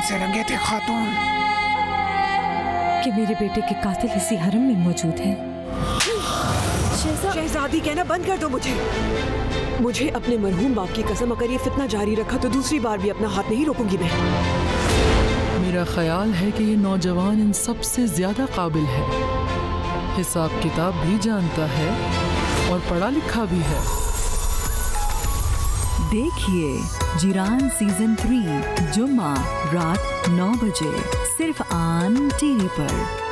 खातून से रंगे थे खातून कि मेरे बेटे के कातिल इसी हरम में मौजूद हैं। शहजादी कहना बंद कर दो। मुझे अपने मरहूम बाप की कसम, अगर ये फितना जारी रखा तो दूसरी बार भी अपना हाथ नहीं रोकूंगी मैं। मेरा ख्याल है कि ये नौजवान इन सबसे ज्यादा काबिल है, हिसाब किताब भी जानता है और पढ़ा लिखा भी है। देखिए जीरान सीजन 3 जुम्मा रात 9 बजे सिर्फ ON TV पर।